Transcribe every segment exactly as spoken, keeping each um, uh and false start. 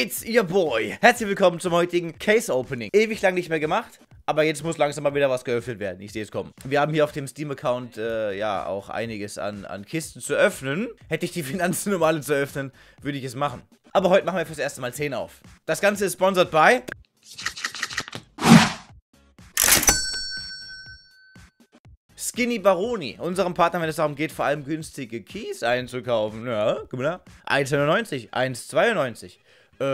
it's your boy. Herzlich willkommen zum heutigen Case Opening. Ewig lang nicht mehr gemacht, aber jetzt muss langsam mal wieder was geöffnet werden. Ich sehe es kommen. Wir haben hier auf dem Steam-Account äh, ja auch einiges an, an Kisten zu öffnen. Hätte ich die Finanzen um alle zu öffnen, würde ich es machen. Aber heute machen wir fürs erste Mal zehn auf. Das Ganze ist sponsored by... Skinny Baroni, unserem Partner, wenn es darum geht, vor allem günstige Keys einzukaufen. Ja, guck mal da. eins neunundneunzig, eins zweiundneunzig, äh,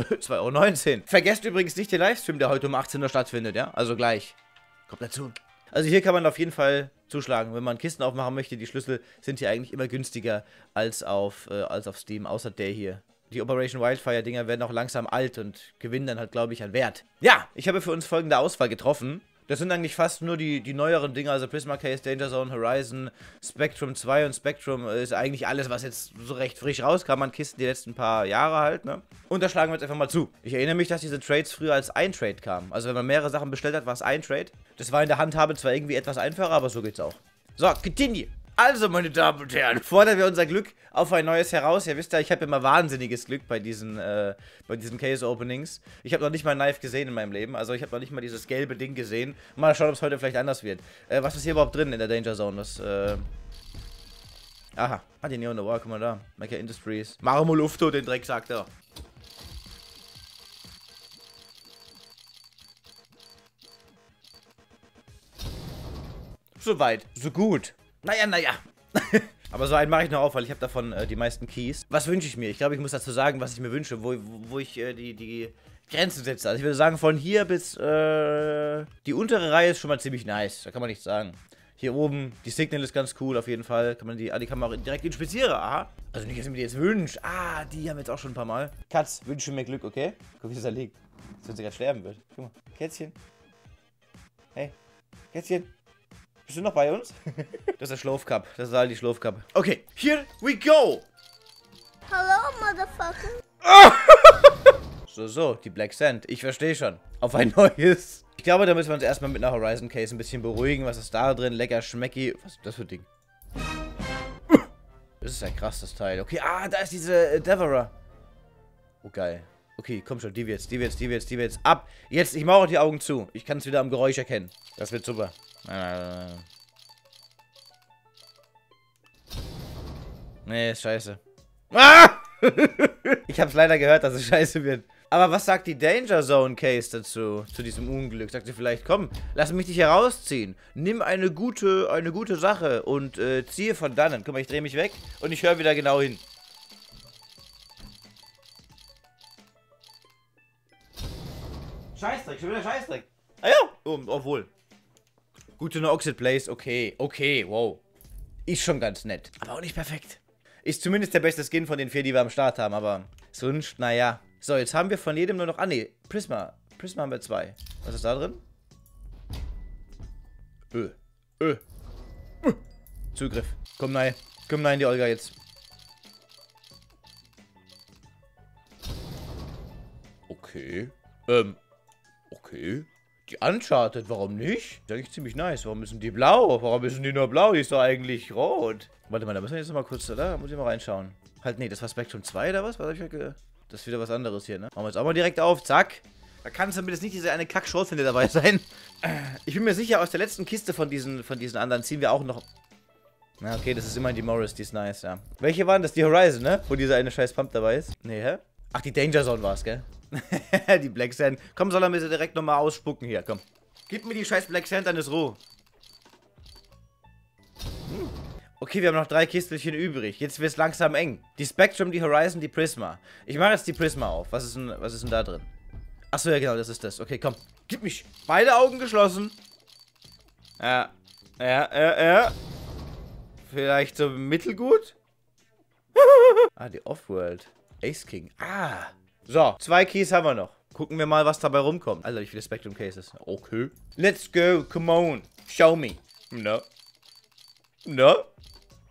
äh, zwei neunzehn Euro. Vergesst übrigens nicht den Livestream, der heute um achtzehn Uhr stattfindet, ja? Also gleich. Kommt dazu. Also hier kann man auf jeden Fall zuschlagen, wenn man Kisten aufmachen möchte. Die Schlüssel sind hier eigentlich immer günstiger als auf, äh, als auf Steam, außer der hier. Die Operation Wildfire-Dinger werden auch langsam alt und gewinnen dann halt, glaube ich, an Wert. Ja, ich habe für uns folgende Auswahl getroffen. Das sind eigentlich fast nur die, die neueren Dinger, also Prisma Case, Danger Zone, Horizon, Spectrum zwei und Spectrum ist eigentlich alles, was jetzt so recht frisch rauskam an Kisten die letzten paar Jahre halt, ne? Und da schlagen wir jetzt einfach mal zu. Ich erinnere mich, dass diese Trades früher als ein Trade kamen. Also wenn man mehrere Sachen bestellt hat, war es ein Trade. Das war in der Handhabe zwar irgendwie etwas einfacher, aber so geht's auch. So, continue! Also, meine Damen und Herren, fordern wir unser Glück auf ein neues heraus. Ihr wisst ja, ich habe immer wahnsinniges Glück bei diesen, äh, bei diesen Case-Openings. Ich habe noch nicht mal ein Knife gesehen in meinem Leben. Also, ich habe noch nicht mal dieses gelbe Ding gesehen. Mal schauen, ob es heute vielleicht anders wird. Äh, was ist hier überhaupt drin in der Danger Zone? Das, äh... Aha. Ah, die Neon War, guck mal da. Mecha Industries. Marmo Lufto, den Dreck, sagt er. So weit, so gut. Naja, naja. Aber so einen mache ich noch auf, weil ich habe davon äh, die meisten Keys. Was wünsche ich mir? Ich glaube, ich muss dazu sagen, was ich mir wünsche, wo, wo, wo ich äh, die, die Grenzen setze. Also ich würde sagen, von hier bis... Äh, die untere Reihe ist schon mal ziemlich nice. Da kann man nichts sagen. Hier oben, die Signal ist ganz cool auf jeden Fall. Kann man die, ah, die kann man auch direkt inspizieren. Aha. Also nicht, dass ich mir die jetzt wünsche. Ah, die haben wir jetzt auch schon ein paar Mal. Katz, wünsche mir Glück, okay? Guck, wie es da liegt. Als wenn sie gerade sterben wird. Guck mal. Kätzchen. Hey. Kätzchen. Bist du noch bei uns? Das ist der Schlafcup. Das ist halt die Schlafcup. Okay, here we go! Hallo, Motherfucker! So, so, die Black Sand. Ich verstehe schon. Auf ein neues. Ich glaube, da müssen wir uns erstmal mit einer Horizon Case ein bisschen beruhigen. Was ist da drin? Lecker, schmecki. Was ist das für ein Ding? Das ist ja krass, das Teil. Okay, ah, da ist diese äh, Devora. Oh, geil. Okay, komm schon, die wird's, die wird's, die wird's, die wird's. Ab! Jetzt, ich mache auch die Augen zu. Ich kann es wieder am Geräusch erkennen. Das wird super. Äh. Nee, ist scheiße. Ah! Ich hab's leider gehört, dass es scheiße wird. Aber was sagt die Danger Zone Case dazu? Zu diesem Unglück? Sagt sie vielleicht, komm, lass mich dich herausziehen. Nimm eine gute, eine gute Sache und äh, ziehe von dannen. Guck mal, ich drehe mich weg und ich höre wieder genau hin. Scheißdreck, schon wieder Scheißdreck. Ah ja, oh, obwohl. Gute No Oxid Place, okay, okay, wow. Ist schon ganz nett, aber auch nicht perfekt. Ist zumindest der beste Skin von den vier, die wir am Start haben, aber sonst, naja. So, jetzt haben wir von jedem nur noch, ah ne, Prisma. Prisma haben wir zwei. Was ist da drin? Ö, ö. ö. Zugriff. Komm nein, komm nein, die Olga jetzt. Okay, ähm. Okay. Die Uncharted, warum nicht? Das ist eigentlich ziemlich nice. Warum sind die blau? Warum sind die nur blau? Die ist doch eigentlich rot. Warte mal, da müssen wir jetzt nochmal kurz, oder? Da muss ich mal reinschauen. Halt, nee, das war Spectrum zwei oder was? Was hab ich ge das ist wieder was anderes hier, ne? Machen wir jetzt auch mal direkt auf, zack. Da kann es zumindest nicht diese eine Kack-Schrotflinte dabei sein. Ich bin mir sicher, aus der letzten Kiste von diesen, von diesen anderen ziehen wir auch noch... Na, okay, das ist immerhin die Morris, die ist nice, ja. Welche waren das? Die Horizon, ne? Wo dieser eine scheiß Pump dabei ist. Nee, hä? Ach, die Danger Zone war's, gell? Die Black Sand. Komm, soll er mir sie direkt nochmal ausspucken hier, komm. Gib mir die scheiß Black Sand, dann ist Ruhe. Hm. Okay, wir haben noch drei Kistelchen übrig. Jetzt wird's langsam eng. Die Spectrum, die Horizon, die Prisma. Ich mache jetzt die Prisma auf. Was ist denn, was ist denn da drin? Achso, ja genau, das ist das. Okay, komm. Gib mich. Beide Augen geschlossen. Ja, ja, ja, ja. Vielleicht so mittelgut? Ah, die Offworld. Ace King. Ah. So, zwei Keys haben wir noch. Gucken wir mal, was dabei rumkommt. Alter, wie viele Spectrum Cases. Okay. Let's go. Come on. Show me. No. No.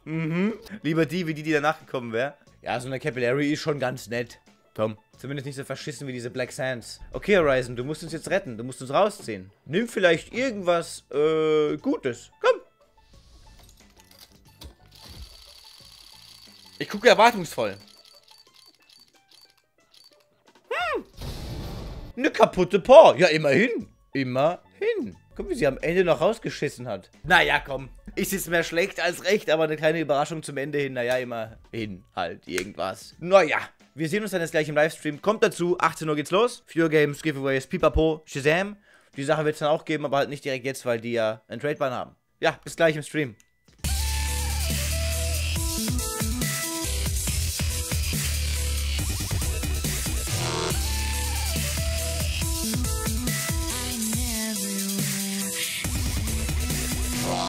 Mhm. Lieber die, wie die, die danach gekommen wäre. Ja, so eine Capillary ist schon ganz nett. Komm. Zumindest nicht so verschissen wie diese Black Sands. Okay, Horizon, du musst uns jetzt retten. Du musst uns rausziehen. Nimm vielleicht irgendwas, äh, Gutes. Komm. Ich gucke erwartungsvoll. Eine kaputte Paw. Ja, immerhin. Immerhin. Guck, wie sie am Ende noch rausgeschissen hat. Naja, komm. Ich sehe es mehr schlecht als recht, aber eine kleine Überraschung zum Ende hin. Naja, immerhin halt irgendwas. Naja, wir sehen uns dann jetzt gleich im Livestream. Kommt dazu, achtzehn Uhr geht's los. Future Games, Giveaways, Pipapo, Shazam. Die Sache wird es dann auch geben, aber halt nicht direkt jetzt, weil die ja einen Trade-Ban haben. Ja, bis gleich im Stream.